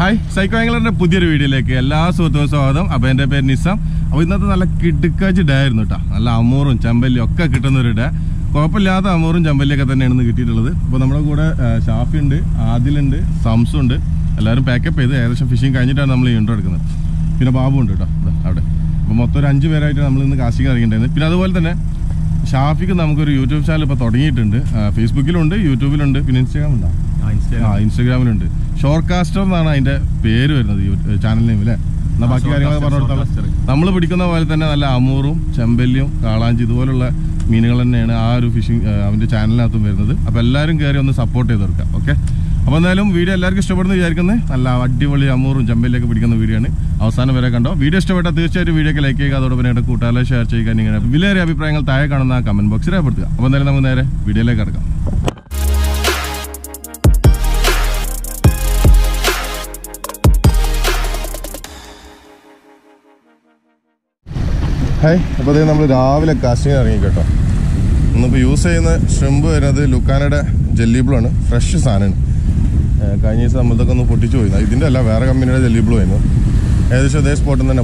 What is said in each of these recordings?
Hi, Psycho Angler is a new video. Last week, my name is Nisam. I was a kid. I was a kid. I was a kid. I was a kid. I was a kid. Shortcaster is channel name. We are channel. Hi, we are casting shrimp jelly blue, fresh salmon. I will tell you. I have 14 grams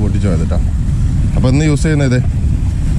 weight. I'm going to go.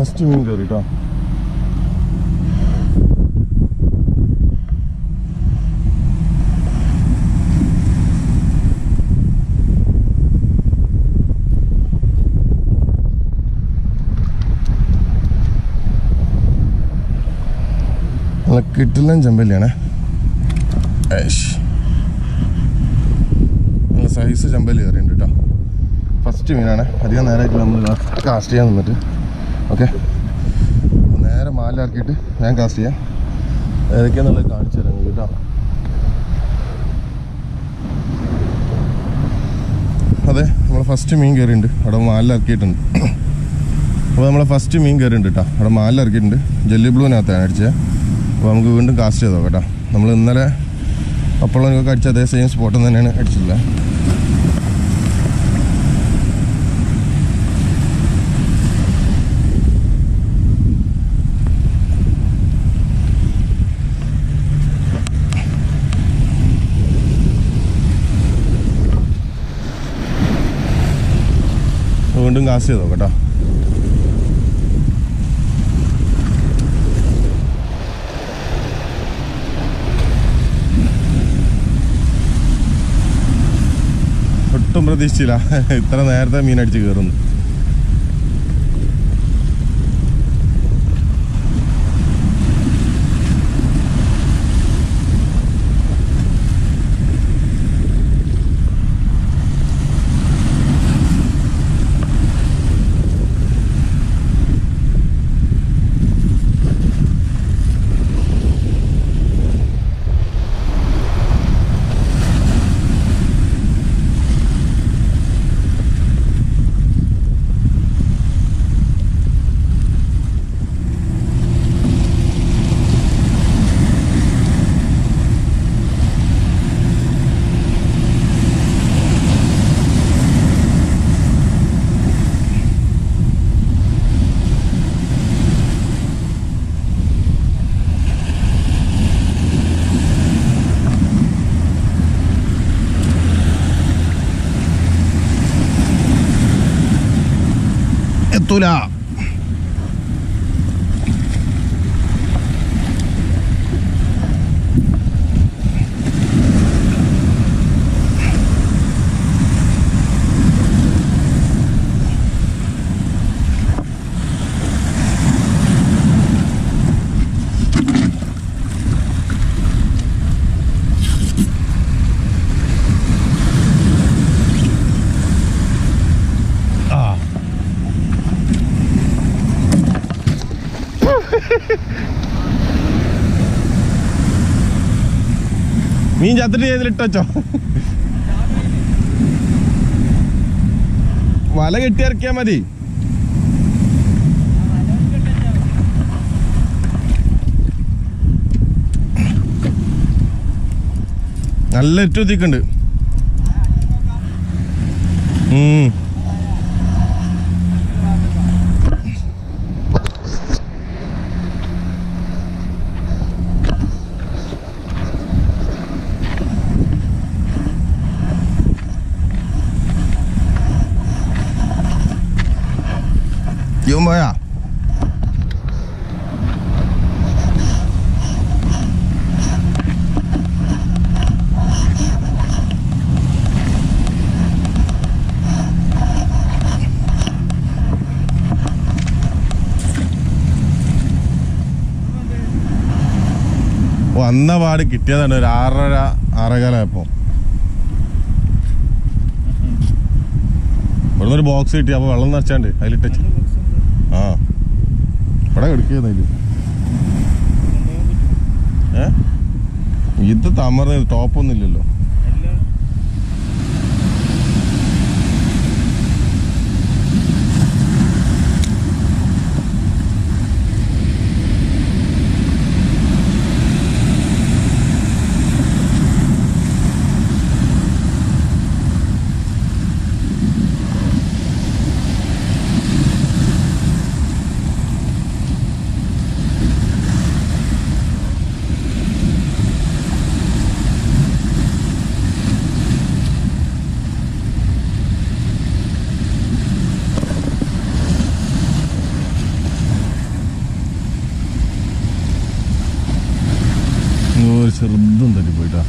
First ಹಿಂಗೆ return ಅಲ್ಲ ಕಿಟ್ಟಿಲ್ಲ ಜಂಬಲ್ಲಿ ಅಣ್ಣ ಐಶ್ നല്ല size ജമ്പൽ കയറിയുണ്ട് കേട്ടോ first മീനാണ് അധികം നേരമായിട്ട് നമ്മൾ കാസ്റ്റ് ചെയ്യാൻ നിന്നിട്ട് ഓക്കെ നേരെ മാലാക്കിയിട്ട് ഞാൻ കാസ്റ്റ് ചെയ്യാം ഏതൊക്കെയാണെന്നുള്ളത് കാണിച്ചു തരാം കേട്ടോ അതെ നമ്മൾ ഫസ്റ്റ് മീൻ കയറിയുണ്ട് അവിടെ മാലാക്കിയിട്ടുണ്ട് അപ്പോൾ നമ്മൾ ഫസ്റ്റ് മീൻ കയറിയുണ്ട് കേട്ടോ അവിടെ മാലിറക്കിയിട്ടുണ്ട് ജെല്ലി ബ്ലൂവിനകത്താണ് അടിച്ചത് അപ്പോൾ നമുക്ക് വീണ്ടും കാസ്റ്റ് ചെയ്തോ കേട്ടോ നമ്മൾ ഇന്നലെ അപ്പോൾ നിങ്ങൾക്ക് അടിച്ച അതേ സെയിം സ്പോട്ടിൽ നിന്ന് തന്നെയാണ് അടിച്ചില്ല വീണ്ടും കാസ് ചെയ്ത് നോക്കാം കേട്ടോ ഒട്ടും പ്രതീക്ഷിച്ചില്ല ഇത്ര നേരത്തെ മീൻ അടിച്ച് കയറുന്നു എത്തൂല മീൻ ചത്തിട്ട് ചെയ്തിലിട്ട് വെച്ചോ വല കെട്ടിയിറക്കിയാൽ മതി നല്ല ഇറ്റുത്തിക്കുണ്ട് Yo maya വന്ന പാട് കിട്ടിയതാണ് ഒരു ആറേകാലായപ്പോൾ ഇവിടുന്ന് ഒരു ബോക്സ് കിട്ടി അപ്പോൾ വെള്ളം നിറച്ചാണ്ട് അതിലിട്ട് ആ ഇവിടെ കിടക്കുന്നതിൽ ഇത് തമർന്ന ടോപ്പൊന്നും ഇല്ലല്ലോ ചെറുതുണ്ടല്ലോ പോയിട്ടാ.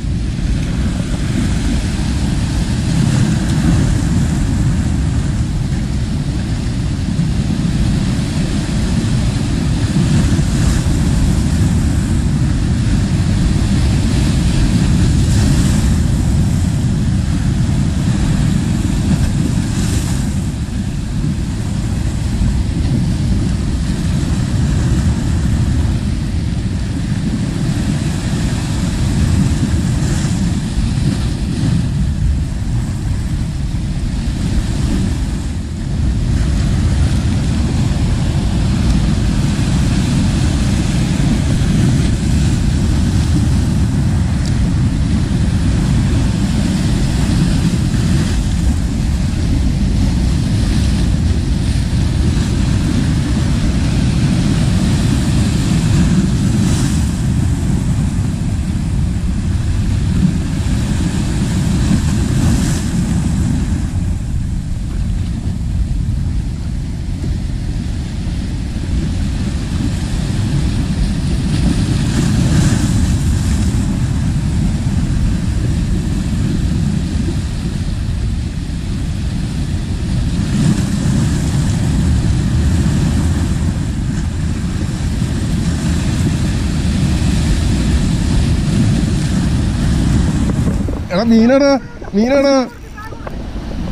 മീനാടാ മീനാടാ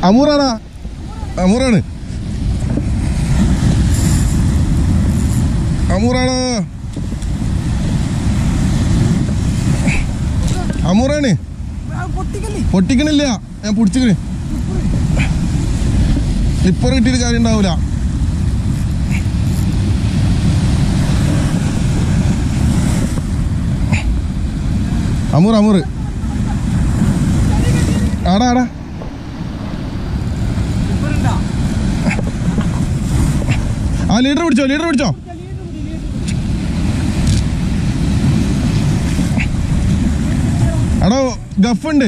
അമൂറാടാ അമൂറാണ് അമൂറാണ് അമൂറാണ് പൊട്ടിക്കണില്ല ഞാൻ പൊടിച്ചിക്കണ് ലിപ്പർ കിട്ടിയിട്ട് കാര്യം ഉണ്ടാവൂല അമൂർ അമൂർ ആടാ ആടാ ആ ലീഡർ പിടിച്ചോ ലീഡർ പിടിച്ചോ ആടോ ഗഫുണ്ട്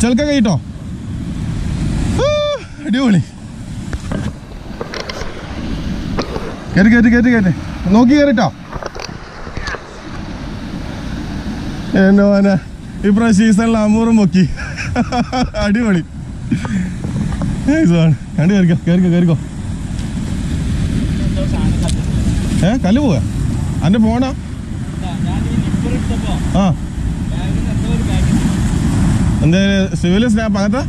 ചെൽക്ക കൈട്ടോ അടിപൊളി കയറി കയറ്റി കയറ്റി കയറ്റി നോക്കി കയറിട്ടോ എന്നോ അന ഇപ്രാവശ്യം സീസണിൽ അമൂറും പൊക്കി അടിപൊളി കണ്ടു കയറിക്കോ കയറിക്കോ കയറിക്കോ ഏ കല്ല് പോവാ എൻ്റെ ഫോണാ ആ എന്തായാലും സിവിൽ സ്നാപ്പ് അങ്ങനത്തെ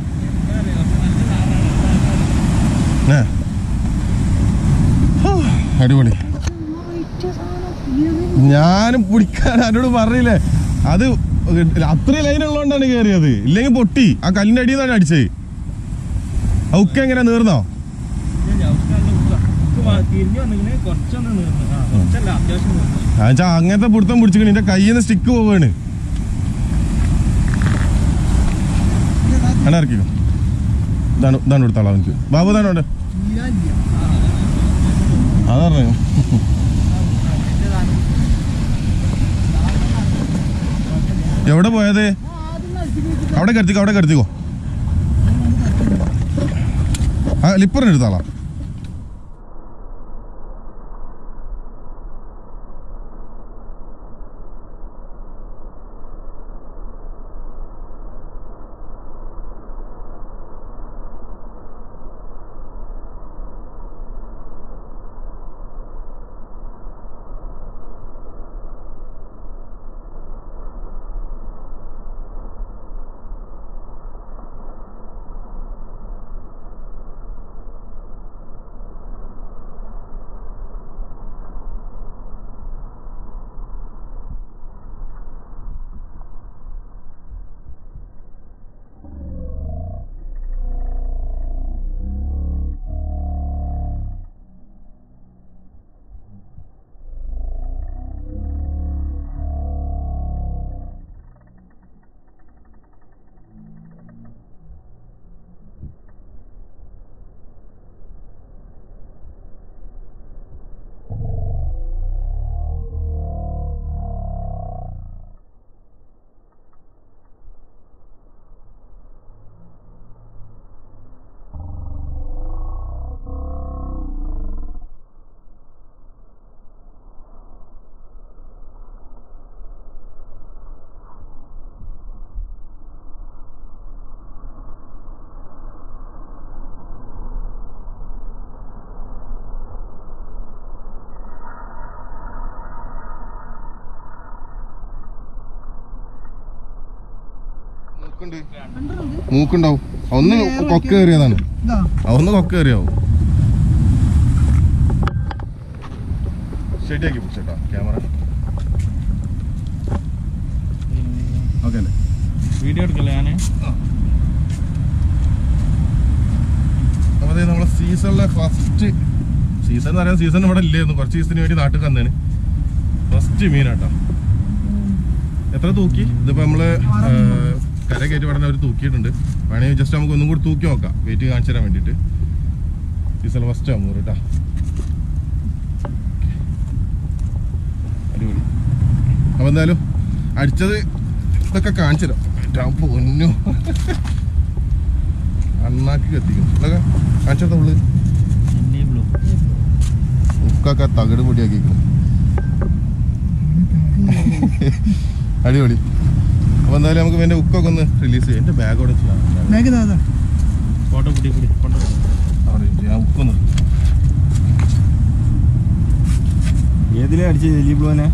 അടിപൊളി ഞാനും പിടിക്കാൻ എന്നോട് പറഞ്ഞില്ലേ അത് അത്ര ലൈനുള്ളതുകൊണ്ടാണ് കയറിയത് ഇല്ലെങ്കിൽ പൊട്ടി ആ കല്ലിൻ്റെ അടിയിൽ നിന്നാണ് അടിച്ചത് ഒക്കെ എങ്ങനെ നീർന്നോ എന്നുവെച്ചാ അങ്ങനത്തെ പിടുത്തം പിടിച്ചിട്ട് എന്റെ കയ്യിൽ നിന്ന് സ്റ്റിക്ക് പോവാണ് അങ്ങനെ ഇറക്കിക്കോ ഇതാണ് കൊടുത്താളാ എനിക്ക് ബാബു താനുണ്ട് അതറിയോ എവിടെ പോയത് അവിടെ കരുത്തിക്കോ അവിടെ കരുത്തിക്കോ ആ ലിപ്പറിനെടുത്താളാ മൂക്കുണ്ടാവും ഒന്ന് കൊക്ക കയറിയതാണ് അതൊന്ന് കൊക്ക കയറിയാവും ശരിയാക്കി പിടിച്ചേട്ടാ ക്യാമറ ഓക്കെ അല്ലേ വീഡിയോ എടുക്കല്ലേ ഞാൻ അതെ നമ്മളെ സീസണിലെ ഫസ്റ്റ് സീസൺ എന്ന് പറയാൻ സീസൺ ഇവിടെ ഇല്ലായിരുന്നു കുറച്ച് സീസണിന് വേണ്ടി നാട്ടിൽ തന്നേന് ഫസ്റ്റ് മീനാട്ടാ എത്ര തൂക്കി ഇതിപ്പോൾ നമ്മൾ കര കയറ്റി പറഞ്ഞാൽ അവർ തൂക്കിയിട്ടുണ്ട് വേണമെങ്കിൽ ജസ്റ്റ് നമുക്ക് ഒന്നും കൂടി തൂക്കി നോക്കാം വെയിറ്റ് കാണിച്ചു തരാൻ വേണ്ടിയിട്ട് സീസൺ ഫസ്റ്റ് ആകുമ്പോൾ കേട്ടോ അടിപൊളി അപ്പോൾ എന്തായാലും അടിച്ചത് ഇതൊക്കെ കാണിച്ചു തരാം പൊന്നു അണ്ണാക്കി കത്തിക്കും ഇതൊക്കെ കാണിച്ചു തരാം ഉള്ളു ഉക്കൊക്കെ തകിട് പൊടിയാക്കിക്കും അടിപൊളി അപ്പോൾ എന്തായാലും നമുക്ക് എൻ്റെ ഉക്കൊക്കെ ഒന്ന് റിലീസ് ചെയ്യാം എൻ്റെ ബാഗ് അവിടെ ഫോട്ടോ കൂടി ഫോട്ടോ ആ ഉക്കൊന്ന് ഏതിലേ അടിച്ചത് ജെല്ലി ബ്ലൂ തന്നെ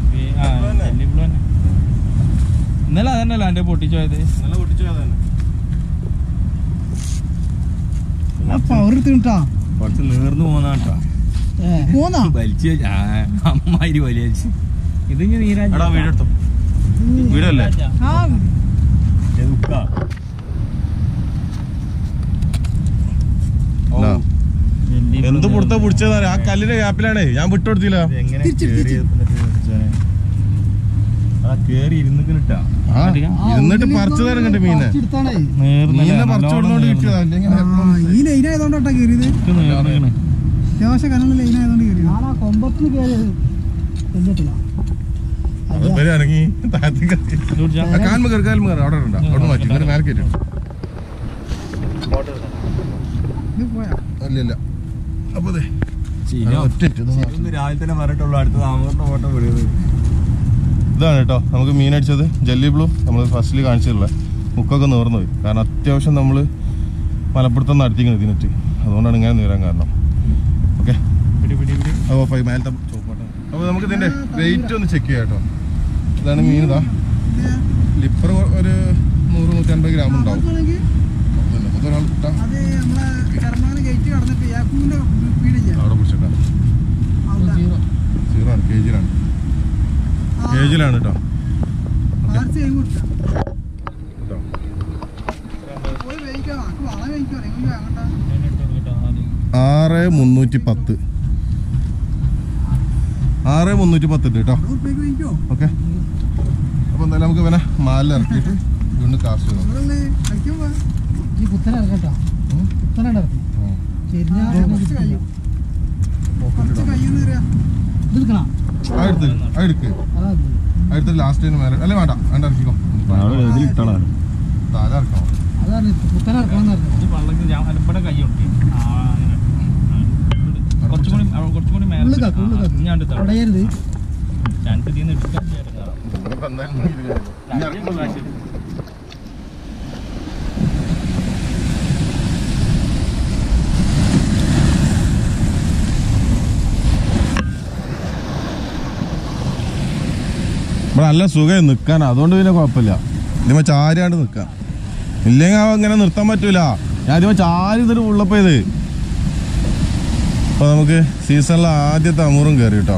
ഇന്നലെ അതന്നെയല്ല എൻ്റെ പൊട്ടിച്ചോയത് ഇന്നലെ പൊട്ടിച്ചോയത് തന്നെ കുറച്ച് നേർന്ന് പോന്നാട്ടാ വലിച്ചു അമ്മാതിരി വലിയ ഇത് വീടെടുത്തു വീടല്ലേ എന്ത് പുറത്താ പിടിച്ചതാ ആ കല്ലിന്റെ ഗ്യാപ്പിലാണേ ഞാൻ വിട്ടുകൊടുത്തില്ല എങ്ങനെ ഇരുന്നിട്ട് പറിച്ചു തരാൻ കണ്ടു മീനെ മീനെ പറിച്ചോടുന്നോണ്ട് കിട്ടിയതാ ഇറങ്ങി കാൽമ കയറി കാൽമ കയറി അവിടെ ഉണ്ടോ അവിടെ മാറ്റി ഇങ്ങനെ മേലെ കയറ്റിട്ടു അല്ലല്ല അപ്പൊ രാവിലെ തന്നെ പറഞ്ഞിട്ടുള്ളൂ അടുത്ത താമസം ഫോട്ടോ വിടുന്നത് ഇതാണ് കേട്ടോ നമുക്ക് മീൻ അടിച്ചത് ജെല്ലി ബ്ലൂ നമ്മൾ ഫസ്റ്റിൽ കാണിച്ചിട്ടുള്ള മുക്കൊക്കെ നീർന്നു പോയി കാരണം അത്യാവശ്യം നമ്മൾ മലപ്പുറത്ത് നിന്ന് അടുത്തിക്കുന്നത് ഇതിനൊറ്റി അതുകൊണ്ടാണ് ഇങ്ങനെ നീരാൻ കാരണം ഓക്കെ അപ്പോൾ മേലത്തെ ചോപ്പാട്ട അപ്പോൾ നമുക്ക് ഇതിൻ്റെ വെയിറ്റ് ഒന്ന് ചെക്ക് ചെയ്യാം കേട്ടോ ഇതാണ് മീൻ ഇതാ ലിപ്പർ ഒരു 100-150 ഗ്രാം ഉണ്ടാവും ഒരാൾ കിട്ടാം അവിടെ പിടിച്ചിട്ടാണ് സീറോ ആണ് KG-യിലാണ് കേജിലാണ് കേട്ടോ ആറ് 310 6 310 ഉണ്ട് കേട്ടോ ഓക്കെ അപ്പൊ എന്തായാലും നമുക്ക് വേണേ മാലിൽ ഇറക്കിയിട്ട് വീണ്ടും കാസ്റ്റ് ചെയ്യണം അടുത്ത് ലാസ്റ്റ് അല്ലേ വേണ്ട വേണ്ട ഇറക്കിക്കോ തല ഇറക്കണം നല്ല സുഖമായി നിൽക്കാൻ അതുകൊണ്ട് പിന്നെ കുഴപ്പമില്ല ഇതിമ ചാരിയാണ്ട് നിൽക്കാം ഇല്ലെങ്കിൽ അങ്ങനെ നിർത്താൻ പറ്റൂല ഞാൻ ഇതിമ ചാരി ഇതിട്ട് ഉള്ളപ്പോയത് അപ്പോൾ നമുക്ക് സീസണിലെ ആദ്യത്തെ അമൂറും കയറി കേട്ടോ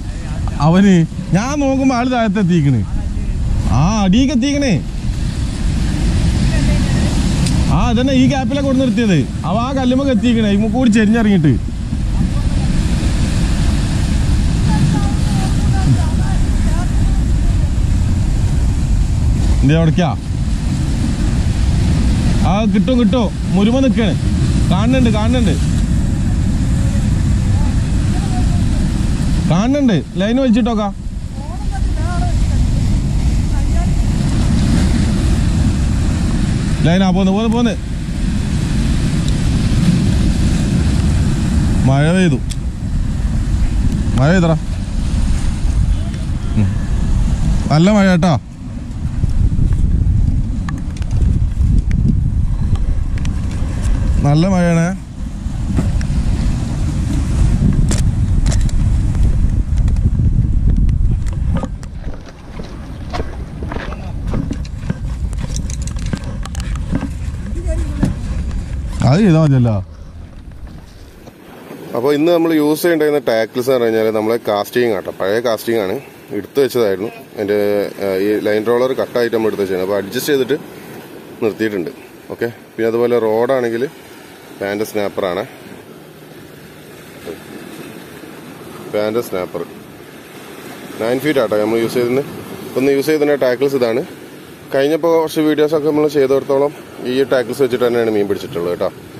അവന് ഞാൻ നോക്കുമ്പോ ആള് താഴത്തെത്തിക്കണ് ആ അടിയൊക്കെ എത്തിക്കണേ ആ അതന്നെ ഈ ഗ്യാപ്പിലാണ് കൊണ്ട് നിർത്തിയത് അവ ആ കല്ലുമൊക്കെ എത്തിക്കണേ കൂടി ചെരിഞ്ഞിറങ്ങിട്ട് എന്താ അവിടേക്കാ ആ കിട്ടും കിട്ടോ മുരുമ നിക്കണേ കാണുന്നുണ്ട് കാണുന്നുണ്ട് ലൈൻ വലിച്ചിട്ടോക്കാ ലൈനാ പോന്ന് പോന്ന് മഴ പെയ്തു. മഴ പെയ്തടാ, നല്ല മഴ കേട്ടോ. നല്ല മഴയാണ്. അത് ചെയ്താൽ മതിയല്ലോ. അപ്പോൾ ഇന്ന് നമ്മൾ യൂസ് ചെയ്യേണ്ടിരുന്ന ടാക്കിൾസ് എന്ന് പറഞ്ഞു കഴിഞ്ഞാൽ നമ്മളെ കാസ്റ്റിംഗ് ആട്ടോ, പഴയ കാസ്റ്റിംഗ് ആണ് എടുത്തു വെച്ചതായിരുന്നു. എൻ്റെ ഈ ലൈൻ റോളർ കട്ടായിട്ട് നമ്മൾ എടുത്ത് വെച്ചാണ്, അപ്പോൾ അഡ്ജസ്റ്റ് ചെയ്തിട്ട് നിർത്തിയിട്ടുണ്ട്. ഓക്കെ, പിന്നെ അതുപോലെ റോഡാണെങ്കിൽ പാൻ്റ് സ്നാപ്പറാണ്, പാൻ്റ് സ്നാപ്പർ 9 ഫീറ്റ് ആട്ടോ നമ്മൾ യൂസ് ചെയ്തിരുന്നത്. ഒന്ന് യൂസ് ചെയ്തിരുന്ന ടാക്കിൾസ് ഇതാണ്. കഴിഞ്ഞപ്പോൾ കുറച്ച് വീഡിയോസൊക്കെ നമ്മൾ ചെയ്തോടത്തോളം ഈ ടാക്കിൾസ് വെച്ചിട്ട് തന്നെയാണ് മീൻ പിടിച്ചിട്ടുള്ളത് കേട്ടോ.